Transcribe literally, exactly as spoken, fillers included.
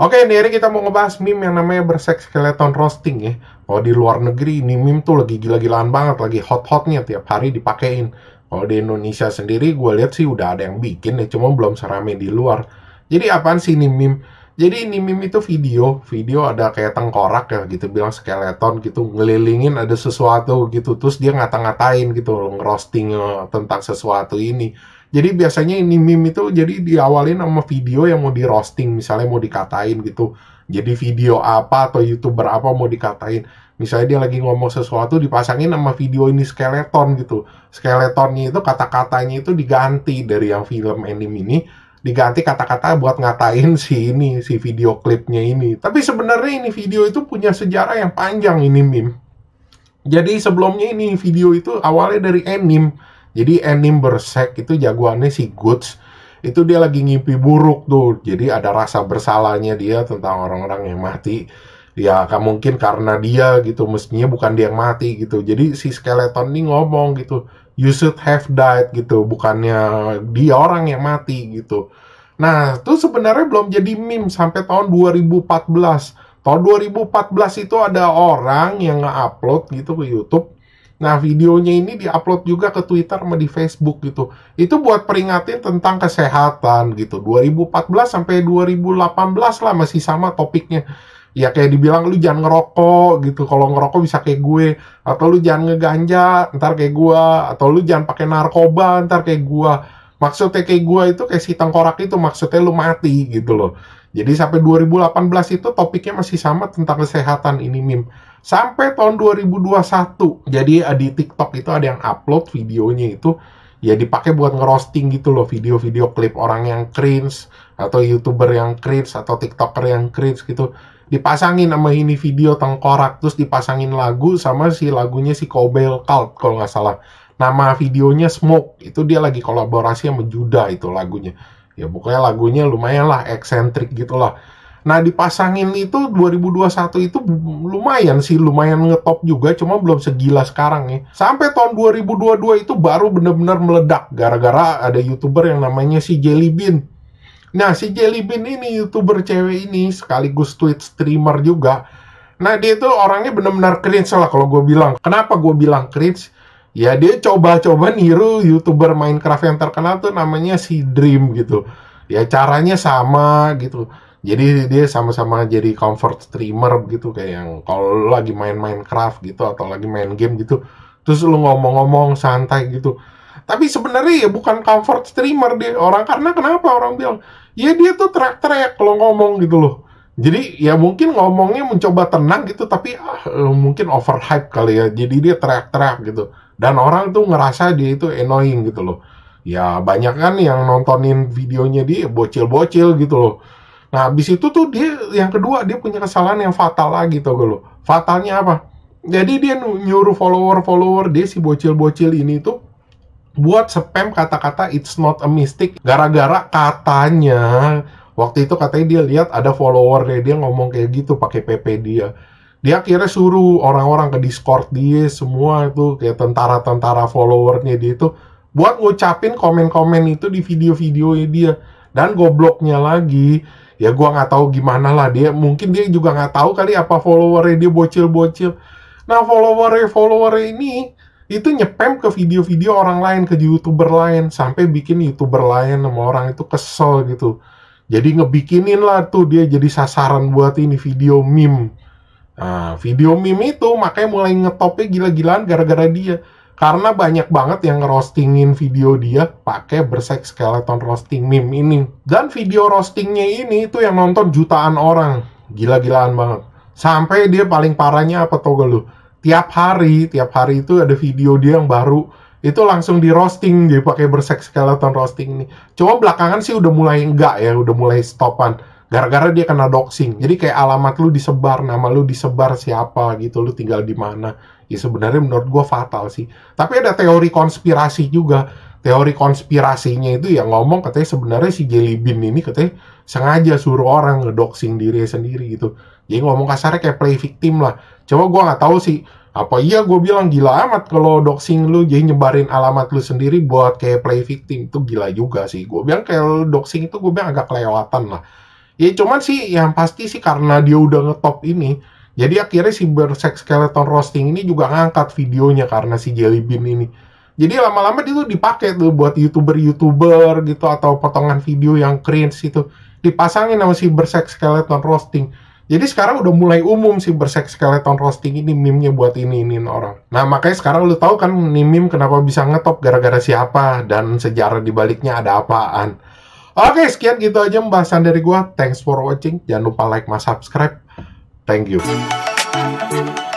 Oke, ini hari kita mau ngebahas meme yang namanya Berserk Skeleton Roasting ya. Kalau di luar negeri, ini meme tuh lagi gila-gilaan banget, lagi hot-hotnya tiap hari dipakein. Kalau di Indonesia sendiri, gue lihat sih udah ada yang bikin ya, cuma belum serame di luar. Jadi apaan sih ini meme? Jadi ini meme itu video, video ada kayak tengkorak ya gitu, bilang skeleton gitu, ngelilingin ada sesuatu gitu, terus dia ngata-ngatain gitu, ngerosting tentang sesuatu ini. Jadi biasanya ini meme itu jadi diawalin sama video yang mau di roasting, misalnya mau dikatain gitu. Jadi video apa atau youtuber apa mau dikatain. Misalnya dia lagi ngomong sesuatu dipasangin sama video ini skeleton gitu. Skeletonnya itu kata-katanya itu diganti dari yang film anime ini. Diganti kata-kata buat ngatain si ini, si video klipnya ini. Tapi sebenarnya ini video itu punya sejarah yang panjang ini meme. Jadi sebelumnya ini video itu awalnya dari anime. Jadi anime Berserk itu jagoannya si Goods. Itu dia lagi ngimpi buruk tuh. Jadi ada rasa bersalahnya dia tentang orang-orang yang mati. Ya mungkin karena dia gitu. Mestinya bukan dia yang mati gitu. Jadi si skeleton ini ngomong gitu. You should have died gitu. Bukannya dia orang yang mati gitu. Nah itu sebenarnya belum jadi meme sampai tahun dua ribu empat belas. Tahun dua ribu empat belas itu ada orang yang nge-upload gitu ke YouTube. Nah, videonya ini diupload juga ke Twitter sama di Facebook gitu. Itu buat peringatin tentang kesehatan gitu. dua ribu empat belas sampai dua ribu delapan belas lah masih sama topiknya. Ya kayak dibilang lu jangan ngerokok gitu. Kalau ngerokok bisa kayak gue. Atau lu jangan ngeganja, ntar kayak gue. Atau lu jangan pakai narkoba, ntar kayak gue. Maksudnya kayak gue itu kayak si tengkorak itu. Maksudnya lu mati gitu loh. Jadi sampai dua ribu delapan belas itu topiknya masih sama tentang kesehatan ini meme. Sampai tahun dua ribu dua puluh satu, jadi di TikTok itu ada yang upload videonya itu, ya dipakai buat ngerosting gitu loh, video-video klip orang yang cringe, atau youtuber yang cringe, atau tiktoker yang cringe gitu, dipasangin sama ini video tengkorak, terus dipasangin lagu sama si lagunya si Cowbell Cult, kalau nggak salah. Nama videonya Smoke, itu dia lagi kolaborasi sama Judah itu lagunya. Ya pokoknya lagunya lumayan lah, eksentrik gitu lah. Nah dipasangin itu dua ribu dua puluh satu itu lumayan sih, lumayan ngetop juga, cuma belum segila sekarang ya. Sampai tahun dua ribu dua puluh dua itu baru bener-bener meledak gara-gara ada youtuber yang namanya si Jellybean. Nah si Jellybean ini youtuber cewek ini sekaligus Twitch streamer juga. Nah dia itu orangnya bener-bener cringe lah kalau gue bilang. Kenapa gue bilang cringe? Ya dia coba-coba niru youtuber Minecraft yang terkenal tuh namanya si Dream gitu. Ya caranya sama gitu. Jadi dia sama-sama jadi comfort streamer gitu. Kayak yang kalau lu lagi main Minecraft gitu atau lagi main game gitu, terus lu ngomong-ngomong santai gitu. Tapi sebenarnya ya bukan comfort streamer dia. Orang karena kenapa orang bilang, ya dia tuh teriak-teriak kalau ngomong gitu loh. Jadi ya mungkin ngomongnya mencoba tenang gitu, tapi ah, mungkin overhype kali ya. Jadi dia teriak-teriak gitu. Dan orang tuh ngerasa dia itu annoying gitu loh. Ya banyak kan yang nontonin videonya dia bocil-bocil gitu loh. Nah, habis itu tuh dia, yang kedua, dia punya kesalahan yang fatal lagi tuh gue loh. Fatalnya apa? Jadi dia nyuruh follower-follower dia, si bocil-bocil ini tuh, buat spam kata-kata it's not a mistake. Gara-gara katanya, waktu itu katanya dia lihat ada followernya, dia ngomong kayak gitu pakai P P dia. Dia akhirnya suruh orang-orang ke Discord dia, semua itu kayak tentara-tentara followernya dia itu, buat ngucapin komen-komen itu di video-videonya dia. Dan gobloknya lagi, ya gua nggak tahu gimana lah dia, mungkin dia juga nggak tahu kali apa followernya dia bocil-bocil. Nah follower-follower ini itu nyepam ke video-video orang lain, ke youtuber lain, sampai bikin youtuber lain sama orang itu kesel gitu. Jadi ngebikinin lah tuh dia jadi sasaran buat ini video meme. Nah, video meme itu makanya mulai ngetopnya gila-gilaan gara-gara dia. Karena banyak banget yang roastingin video dia pakai Berserk Skeleton Roasting meme ini. Dan video roastingnya ini itu yang nonton jutaan orang. Gila-gilaan banget. Sampai dia paling parahnya apa tau gak lu? Tiap hari, tiap hari itu ada video dia yang baru. Itu langsung di roasting dia pakai Berserk Skeleton Roasting ini. Cuma belakangan sih udah mulai enggak ya, udah mulai stopan. Gara-gara dia kena doxing. Jadi kayak alamat lu disebar, nama lu disebar siapa gitu, lu tinggal di mana. Ya sebenarnya menurut gue fatal sih. Tapi ada teori konspirasi juga. Teori konspirasinya itu yang ngomong katanya sebenarnya si Jellybean ini katanya sengaja suruh orang ngedoxing dirinya sendiri gitu. Jadi ngomong kasarnya kayak play victim lah. Coba gue nggak tahu sih. Apa iya gue bilang gila amat kalau doxing lu jadi nyebarin alamat lu sendiri buat kayak play victim. Itu gila juga sih. Gue bilang kayak doxing itu gue bilang agak kelewatan lah. Ya cuman sih yang pasti sih karena dia udah ngetop ini, jadi akhirnya si Berserk Skeleton Roasting ini juga ngangkat videonya karena si Jellybean ini. Jadi lama-lama dia tuh dipakai tuh buat youtuber-youtuber gitu, atau potongan video yang cringe itu dipasangin sama si Berserk Skeleton Roasting. Jadi sekarang udah mulai umum si Berserk Skeleton Roasting ini meme-nya buat ini-iniin orang. Nah makanya sekarang lu tahu kan meme kenapa bisa ngetop, gara-gara siapa dan sejarah dibaliknya ada apaan. Oke, sekian gitu aja pembahasan dari gua. Thanks for watching. Jangan lupa like, mas, subscribe. Thank you.